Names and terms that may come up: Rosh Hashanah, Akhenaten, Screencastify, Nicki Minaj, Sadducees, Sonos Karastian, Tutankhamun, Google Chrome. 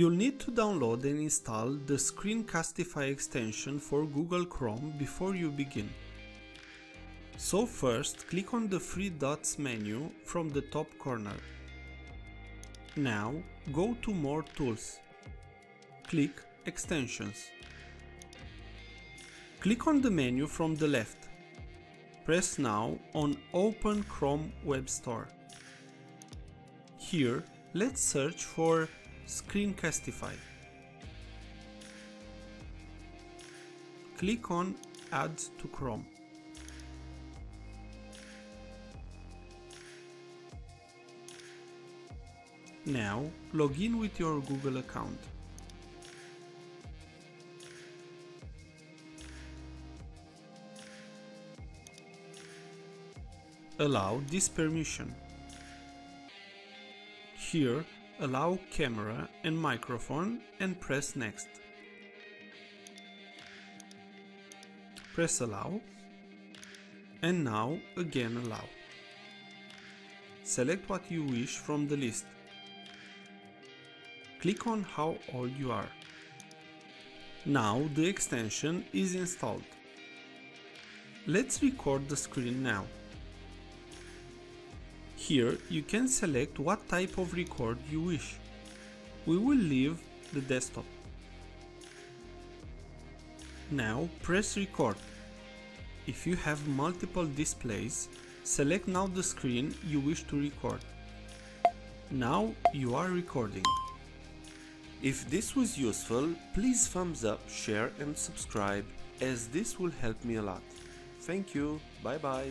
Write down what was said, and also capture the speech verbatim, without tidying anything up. You'll need to download and install the Screencastify extension for Google Chrome before you begin. So first, click on the three dots menu from the top corner. Now, go to More Tools. Click Extensions. Click on the menu from the left. Press now on Open Chrome Web Store. Here, let's search for Screencastify. Click on Add to Chrome. Now, log in with your Google account. Allow this permission. Here, allow camera and microphone and press Next. Press Allow and now again Allow. Select what you wish from the list. Click on how old you are. Now the extension is installed. Let's record the screen now. Here you can select what type of record you wish. We will leave the desktop. Now press record. If you have multiple displays, select now the screen you wish to record. Now you are recording. If this was useful, please thumbs up, share and subscribe, as this will help me a lot. Thank you, bye bye.